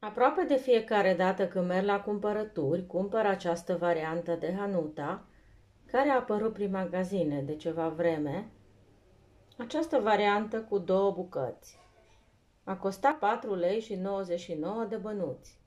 Aproape de fiecare dată când merg la cumpărături, cumpăr această variantă de Hanuta, care a apărut prin magazine de ceva vreme. Această variantă cu două bucăți. A costat 4,99 lei de bănuți.